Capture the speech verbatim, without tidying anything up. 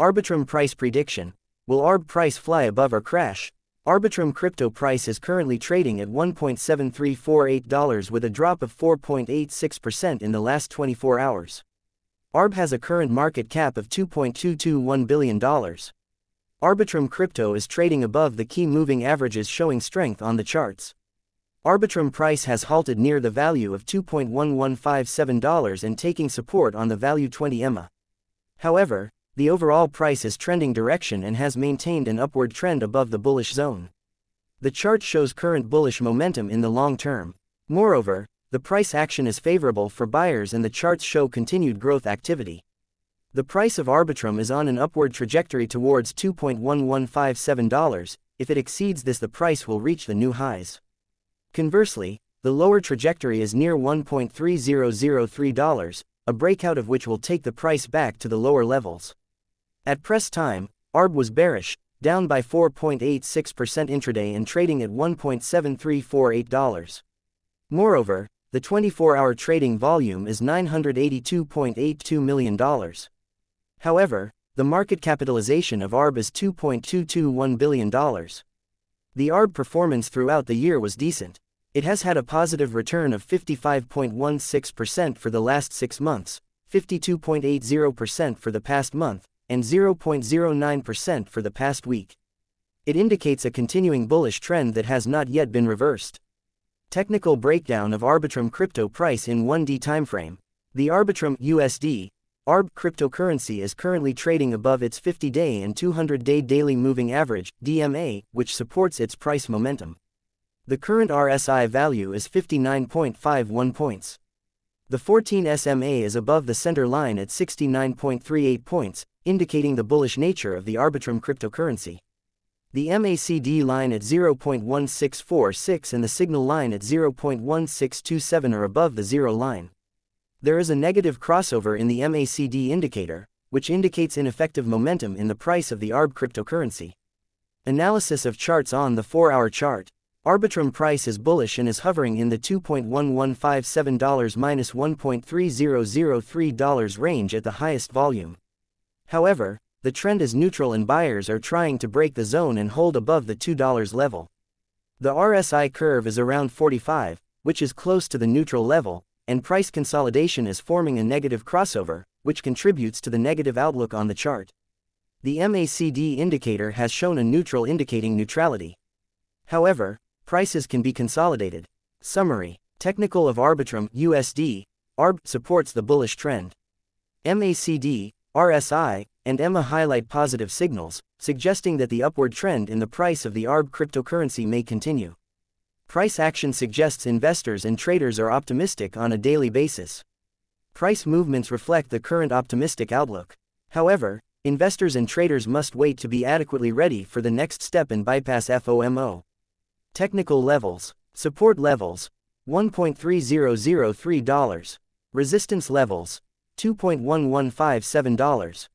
Arbitrum price prediction. Will A R B price fly above or crash? Arbitrum crypto price is currently trading at one point seven three four eight dollars with a drop of four point eight six percent in the last twenty-four hours. A R B has a current market cap of two point two two one billion dollars. Arbitrum crypto is trading above the key moving averages, showing strength on the charts. Arbitrum price has halted near the value of two point one one five seven dollars and taking support on the value twenty M A. However, the overall price is trending direction and has maintained an upward trend above the bullish zone. The chart shows current bullish momentum in the long term. Moreover, the price action is favorable for buyers and the charts show continued growth activity. The price of Arbitrum is on an upward trajectory towards two point one one five seven dollars, if it exceeds this the price will reach the new highs. Conversely, the lower trajectory is near one point three zero zero three dollars, a breakout of which will take the price back to the lower levels. At press time, A R B was bearish, down by four point eight six percent intraday and trading at one point seven three four eight dollars. Moreover, the twenty-four hour trading volume is nine hundred eighty-two point eight two million dollars. However, the market capitalization of A R B is two point two two one billion dollars. The A R B performance throughout the year was decent. It has had a positive return of fifty-five point one six percent for the last six months, fifty-two point eight zero percent for the past month, and zero point zero nine percent for the past week. It indicates a continuing bullish trend that has not yet been reversed. Technical breakdown of Arbitrum crypto price in one D timeframe. The Arbitrum U S D A R B cryptocurrency is currently trading above its fifty day and two hundred day daily moving average D M A, which supports its price momentum. The current R S I value is fifty-nine point five one points. The fourteen S M A is above the center line at sixty-nine point three eight points, indicating the bullish nature of the Arbitrum cryptocurrency. The M A C D line at zero point one six four six and the signal line at zero point one six two seven are above the zero line. There is a negative crossover in the M A C D indicator, which indicates ineffective momentum in the price of the A R B cryptocurrency. Analysis of charts on the four hour chart. Arbitrum price is bullish and is hovering in the two point one one five seven to one point three zero zero three range at the highest volume. However, the trend is neutral and buyers are trying to break the zone and hold above the two dollar level. The R S I curve is around forty-five, which is close to the neutral level, and price consolidation is forming a negative crossover, which contributes to the negative outlook on the chart. The M A C D indicator has shown a neutral indicating neutrality. However, prices can be consolidated. Summary. Technical of Arbitrum U S D, A R B supports the bullish trend. M A C D, R S I, and E M A highlight positive signals, suggesting that the upward trend in the price of the A R B cryptocurrency may continue. Price action suggests investors and traders are optimistic on a daily basis. Price movements reflect the current optimistic outlook. However, investors and traders must wait to be adequately ready for the next step and bypass FOMO. Technical levels. Support levels, one point three zero zero three dollars. Resistance levels, two point one one five seven dollars.